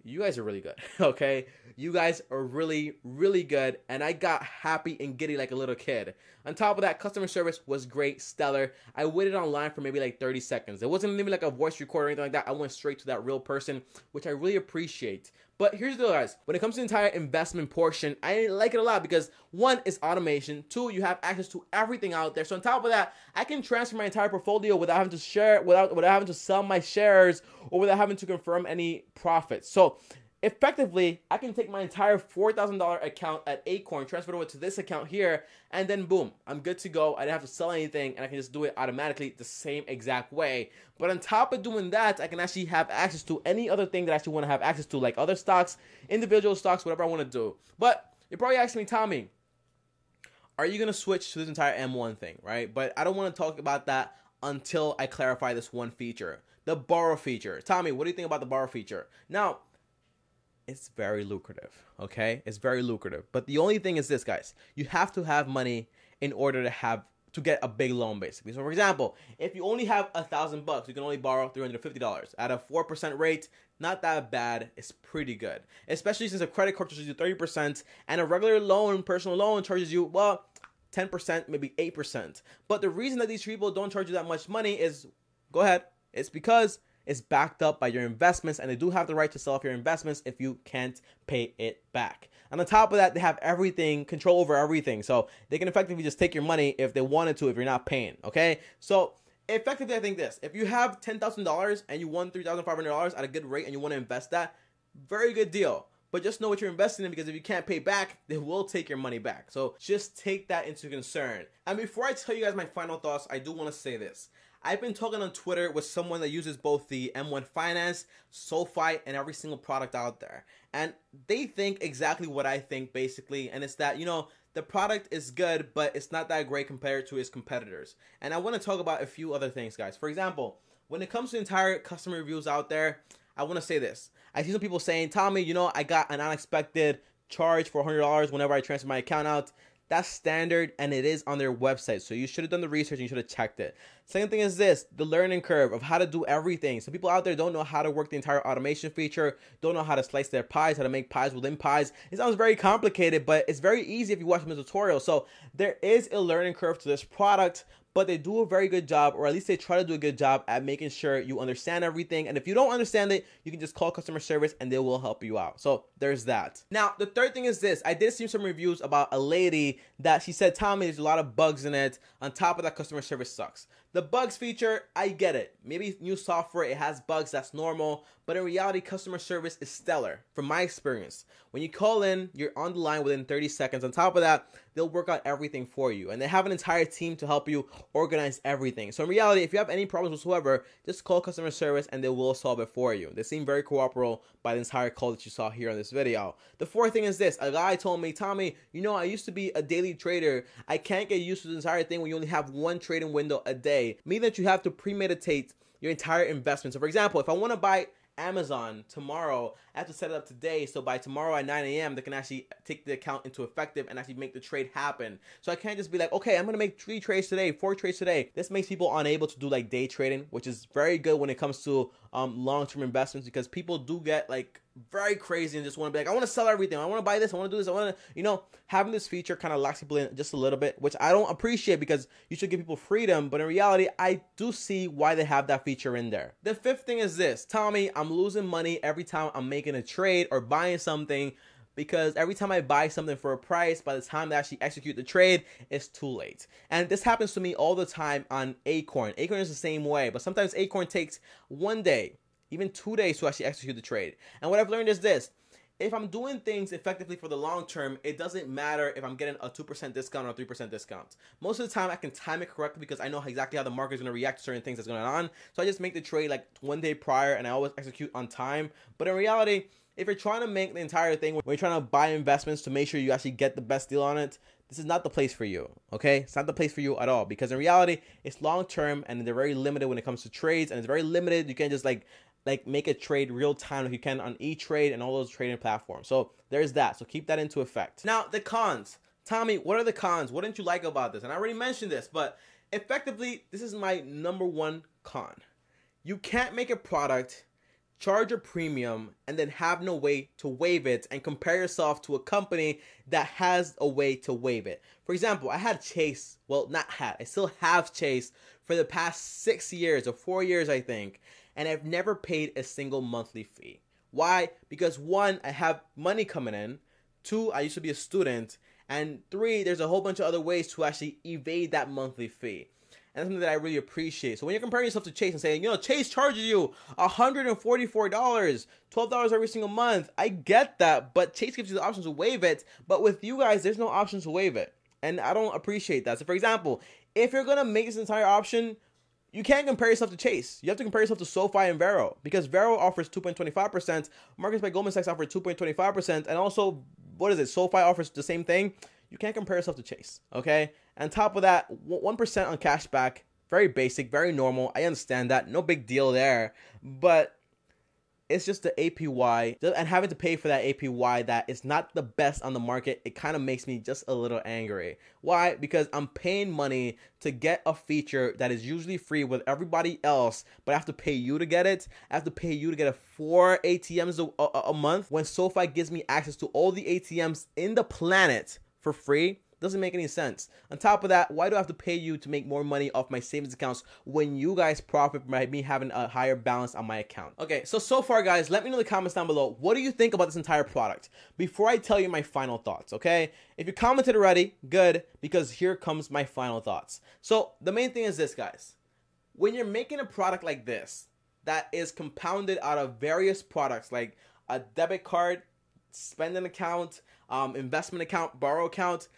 you guys are really good, okay? You guys are really, really good, and I got happy and giddy like a little kid. On top of that, customer service was great, stellar. I waited online for maybe like 30 seconds. It wasn't even like a voice recorder or anything like that. I went straight to that real person, which I really appreciate. But here's the deal, guys. When it comes to the entire investment portion, I like it a lot because one, it's automation. Two, you have access to everything out there. So on top of that, I can transfer my entire portfolio without having to share, without having to sell my shares or without having to confirm any profits. So effectively, I can take my entire $4,000 account at Acorn, transfer it over to this account here, and then boom, I'm good to go. I didn't have to sell anything, and I can just do it automatically the same exact way. But on top of doing that, I can actually have access to any other thing that I actually want to have access to, like other stocks, individual stocks, whatever I want to do. But you're probably asking me, Tommy, are you going to switch to this entire M1 thing, right? But I don't want to talk about that until I clarify this one feature, the borrow feature. Tommy, what do you think about the borrow feature? Now, it's very lucrative, okay? It's very lucrative. But the only thing is this, guys. You have to have money in order to get a big loan, basically. So for example, if you only have $1,000, you can only borrow $350 at a 4% rate. Not that bad. It's pretty good, especially since a credit card charges you 30% and a regular loan, personal loan, charges you, well, 10%, maybe 8%. But the reason that these people don't charge you that much money is, go ahead, it's because it's backed up by your investments, and they do have the right to sell off your investments if you can't pay it back. And on top of that, they have everything, control over everything. So they can effectively just take your money if they wanted to, if you're not paying, okay? So effectively, I think this, if you have $10,000 and you won $3,500 at a good rate and you want to invest that, very good deal. But just know what you're investing in, because if you can't pay back, they will take your money back. So just take that into concern. And before I tell you guys my final thoughts, I do want to say this. I've been talking on Twitter with someone that uses both the M1 Finance, SoFi, and every single product out there. And they think exactly what I think, basically. And it's that, you know, the product is good, but it's not that great compared to its competitors. And I want to talk about a few other things, guys. For example, when it comes to entire customer reviews out there, I want to say this. I see some people saying, Tommy, you know, I got an unexpected charge for $100 whenever I transfer my account out. That's standard, and it is on their website. So you should have done the research and you should have checked it. Second thing is this, the learning curve of how to do everything. Some people out there don't know how to work the entire automation feature, don't know how to slice their pies, how to make pies within pies. It sounds very complicated, but it's very easy if you watch them in a tutorial. So there is a learning curve to this product, but they do a very good job, or at least they try to do a good job at making sure you understand everything. And if you don't understand it, you can just call customer service and they will help you out. So there's that. Now, the third thing is this. I did see some reviews about a lady that she said, Tommy, there's a lot of bugs in it. On top of that, customer service sucks. The bugs feature, I get it. Maybe new software, it has bugs, that's normal. But in reality, customer service is stellar, from my experience. When you call in, you're on the line within 30 seconds. On top of that, they'll work out everything for you. And they have an entire team to help you organize everything. So in reality, if you have any problems whatsoever, just call customer service and they will solve it for you. They seem very cooperative by the entire call that you saw here on this video. The fourth thing is this. A guy told me, Tommy, you know, I used to be a daily trader. I can't get used to the entire thing when you only have one trading window a day. Meaning that you have to premeditate your entire investment. So for example, if I want to buy Amazon tomorrow, I have to set it up today, so by tomorrow at 9 a.m. they can actually take the account into effective and actually make the trade happen. So I can't just be like, okay, I'm gonna make 3 trades today, 4 trades today. This makes people unable to do like day trading, which is very good when it comes to long-term investments, because people do get like very crazy and just want to be like, I want to sell everything, I want to buy this, I want to do this, I want to, you know. Having this feature kind of locks people in just a little bit, which I don't appreciate, because you should give people freedom. But in reality, I do see why they have that feature in there. The fifth thing is this, Tommy, I'm losing money every time I'm making a trade or buying something, because every time I buy something for a price, by the time they actually execute the trade, it's too late. And this happens to me all the time on Acorn. Acorn is the same way, but sometimes Acorn takes 1 day, even 2 days to actually execute the trade. And what I've learned is this, if I'm doing things effectively for the long term, it doesn't matter if I'm getting a 2% discount or a 3% discount. Most of the time I can time it correctly because I know exactly how the market is going to react to certain things that's going on. So I just make the trade like 1 day prior and I always execute on time. But in reality, if you're trying to make the entire thing, when you're trying to buy investments to make sure you actually get the best deal on it, this is not the place for you, okay? It's not the place for you at all, because in reality, it's long-term and they're very limited when it comes to trades, and it's very limited. You can't just like make a trade real time like you can on eTrade and all those trading platforms. So there's that, so keep that into effect. Now, the cons. Tommy, what are the cons? What didn't you like about this? And I already mentioned this, but effectively, this is my number 1 con. You can't make a product charge a premium, and then have no way to waive it, and compare yourself to a company that has a way to waive it. For example, I had Chase, well, not had, I still have Chase for the past 6 years or 4 years, I think, and I've never paid a single monthly fee. Why? Because one, I have money coming in, two, I used to be a student, and three, there's a whole bunch of other ways to actually evade that monthly fee. And that's something that I really appreciate. So when you're comparing yourself to Chase and saying, you know, Chase charges you $144, $12 every single month, I get that, but Chase gives you the option to waive it. But with you guys, there's no option to waive it. And I don't appreciate that. So for example, if you're going to make this entire option, you can't compare yourself to Chase. You have to compare yourself to SoFi and Varo, because Varo offers 2.25%, Marcus by Goldman Sachs offers 2.25%, and also, what is it, SoFi offers the same thing. You can't compare yourself to Chase, okay? On top of that, 1% on cashback, very basic, very normal. I understand that, no big deal there, but it's just the APY, and having to pay for that APY that is not the best on the market. It kind of makes me just a little angry. Why? Because I'm paying money to get a feature that is usually free with everybody else, but I have to pay you to get it. I have to pay you to get 4 ATMs a month, when SoFi gives me access to all the ATMs in the planet for free. Doesn't make any sense. On top of that, why do I have to pay you to make more money off my savings accounts when you guys profit by me having a higher balance on my account? Okay, so far, guys, let me know in the comments down below, what do you think about this entire product? Before I tell you my final thoughts, okay? If you commented already, good, because here comes my final thoughts. So the main thing is this, guys. When you're making a product like this, that is compounded out of various products, like a debit card, spending account, investment account, borrow account,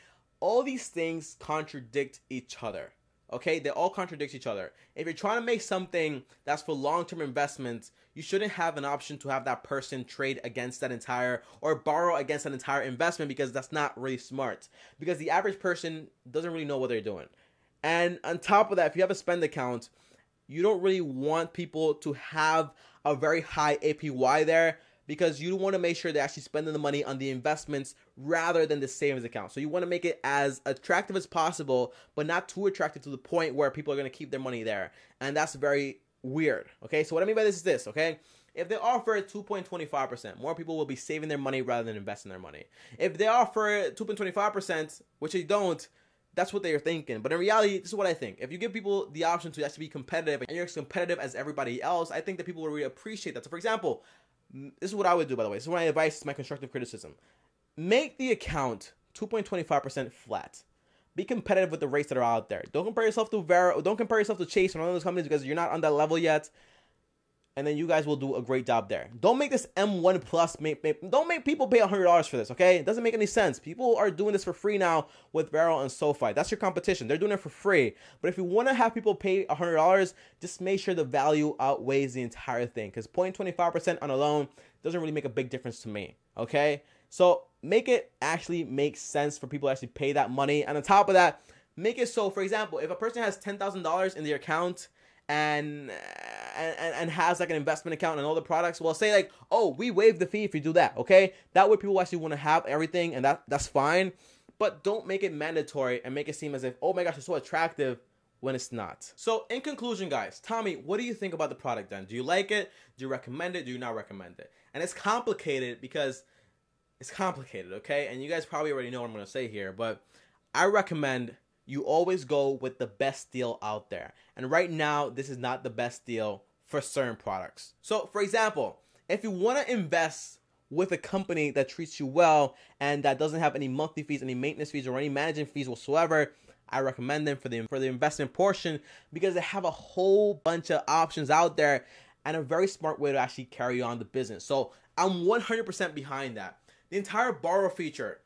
all these things contradict each other, okay? They all contradict each other. If you're trying to make something that's for long-term investments, you shouldn't have an option to have that person trade against that entire, or borrow against an entire investment, because that's not really smart, because the average person doesn't really know what they're doing. And on top of that, if you have a spend account, you don't really want people to have a very high APY there, because you want to make sure they're actually spending the money on the investments rather than the savings account. So you want to make it as attractive as possible, but not too attractive to the point where people are going to keep their money there. And that's very weird, okay? So what I mean by this is this, okay? If they offer 2.25%, more people will be saving their money rather than investing their money. If they offer 2.25%, which they don't, that's what they are thinking. But in reality, this is what I think. If you give people the option to actually be competitive, and you're as competitive as everybody else, I think that people will really appreciate that. So for example, this is what I would do, by the way. This is my advice, this is my constructive criticism. Make the account 2.25% flat. Be competitive with the rates that are out there. Don't compare yourself to Vero, don't compare yourself to Chase or none of those companies, because you're not on that level yet. And then you guys will do a great job there. Don't make this M1 Plus, don't make people pay $100 for this, okay? It doesn't make any sense. People are doing this for free now with Vero and SoFi. That's your competition. They're doing it for free. But if you want to have people pay $100, just make sure the value outweighs the entire thing, because 0.25% on a loan doesn't really make a big difference to me, okay? So make it actually make sense for people to actually pay that money. And on top of that, make it so, for example, if a person has $10,000 in their account, and has like an investment account and all the products, well, say like, oh, we waive the fee if you do that, okay? That way people actually want to have everything, and that's fine. But don't make it mandatory and make it seem as if, oh my gosh, it's so attractive, when it's not. So in conclusion, guys, Tommy, what do you think about the product then? Do you like it? Do you recommend it? Do you not recommend it? And it's complicated, because it's complicated, okay? And you guys probably already know what I'm going to say here, but I recommend you always go with the best deal out there. And right now, this is not the best deal for certain products. So for example, if you want to invest with a company that treats you well and that doesn't have any monthly fees, any maintenance fees, or any management fees whatsoever, I recommend them for the investment portion, because they have a whole bunch of options out there and a very smart way to actually carry on the business. So I'm 100% behind that. The entire borrow feature,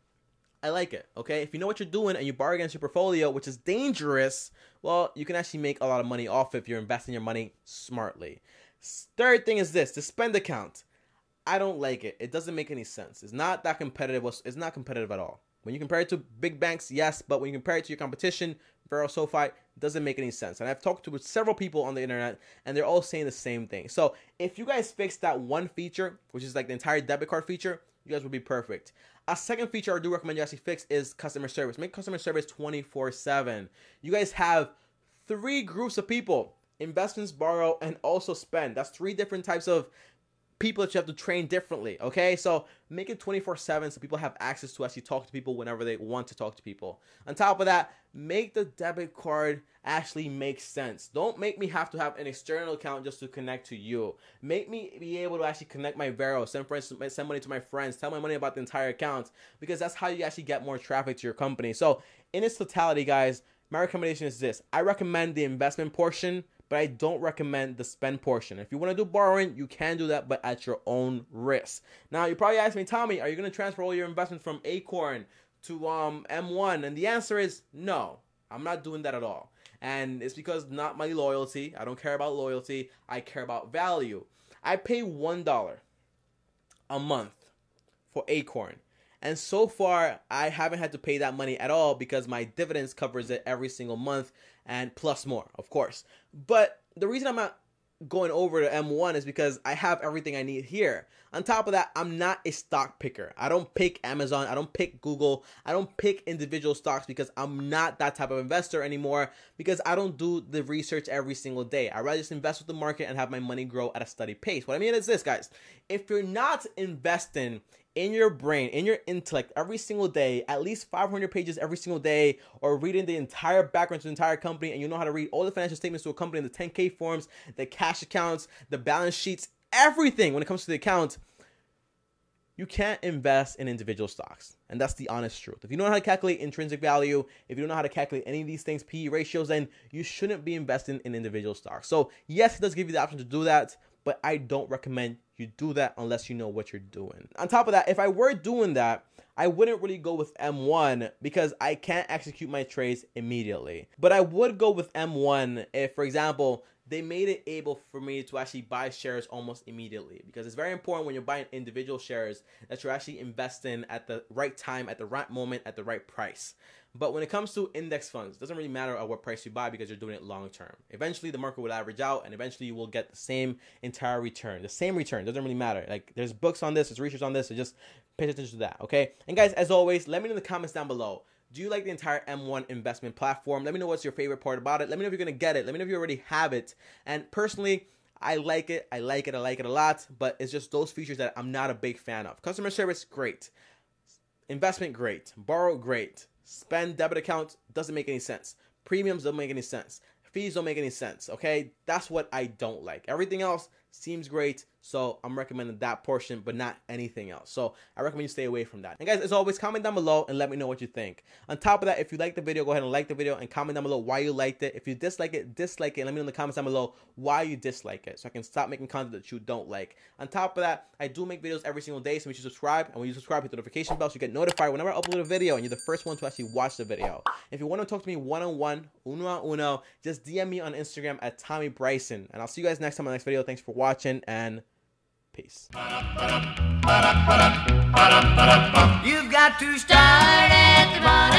I like it, okay? If you know what you're doing and you borrow against your portfolio, which is dangerous, well, you can actually make a lot of money off if you're investing your money smartly. Third thing is this, the spend account. I don't like it. It doesn't make any sense. It's not that competitive. It's not competitive at all. When you compare it to big banks, yes, but when you compare it to your competition, Vero, SoFi, doesn't make any sense. And I've talked to several people on the internet, and they're all saying the same thing. So if you guys fix that one feature, which is like the entire debit card feature, you guys will be perfect. A second feature I do recommend you actually fix is customer service. Make customer service 24/7. You guys have 3 groups of people: investments, borrow, and also spend. That's 3 different types of people that you have to train differently, okay? So make it 24/7 so people have access to actually talk to people whenever they want to talk to people. On top of that, make the debit card actually make sense. Don't make me have to have an external account just to connect to you. Make me be able to actually connect my Varo, send money to my friends, tell my money about the entire account, because that's how you actually get more traffic to your company. So in its totality, guys, my recommendation is this. I recommend the investment portion, but I don't recommend the spend portion. If you want to do borrowing, you can do that, but at your own risk. Now, you probably asked me, Tommy, are you going to transfer all your investment from Acorn to M1? And the answer is no, I'm not doing that at all. And it's because not my loyalty. I don't care about loyalty. I care about value. I pay $1 a month for Acorn. And so far, I haven't had to pay that money at all because my dividends covers it every single month and plus more, of course. But the reason I'm not going over to M1 is because I have everything I need here. On top of that, I'm not a stock picker. I don't pick Amazon. I don't pick Google. I don't pick individual stocks because I'm not that type of investor anymore, because I don't do the research every single day. I rather just invest with the market and have my money grow at a steady pace. What I mean is this, guys. If you're not investing in your brain, in your intellect every single day, at least 500 pages every single day, or reading the entire background to the entire company, and you know how to read all the financial statements to a company, the 10K forms, the cash accounts, the balance sheets, everything when it comes to the account, you can't invest in individual stocks. And that's the honest truth. If you don't know how to calculate intrinsic value, if you don't know how to calculate any of these things, PE ratios, then you shouldn't be investing in individual stocks. So yes, it does give you the option to do that, but I don't recommend you do that unless you know what you're doing. On top of that, if I were doing that, I wouldn't really go with M1 because I can't execute my trades immediately. But I would go with M1 if, for example, they made it able for me to actually buy shares almost immediately, because it's very important when you're buying individual shares that you're actually investing at the right time, at the right moment, at the right price. But when it comes to index funds, it doesn't really matter at what price you buy because you're doing it long term. Eventually, the market will average out and eventually you will get the same entire return. The same return. It doesn't really matter. Like, there's books on this, there's research on this, so just pay attention to that, okay? And guys, as always, let me know in the comments down below. Do you like the entire M1 investment platform? Let me know what's your favorite part about it. Let me know if you're going to get it. Let me know if you already have it. And personally, I like it. I like it. I like it a lot. But it's just those features that I'm not a big fan of. Customer service, great. Investment, great. Borrow, great. Spend debit account doesn't make any sense. Premiums don't make any sense. Fees don't make any sense, okay? That's what I don't like. Everything else seems great, so I'm recommending that portion, but not anything else. So I recommend you stay away from that. And guys, as always, comment down below and let me know what you think. On top of that, if you liked the video, go ahead and like the video and comment down below why you liked it. If you dislike it, and let me know in the comments down below why you dislike it so I can stop making content that you don't like. On top of that, I do make videos every single day, so make sure you subscribe. And when you subscribe, hit the notification bell so you get notified whenever I upload a video and you're the first one to actually watch the video. If you want to talk to me one-on-one, uno-a-uno, just DM me on Instagram at Tommy Bryson. And I'll see you guys next time in the next video. Thanks for watching and peace. You've got to start at the bottom.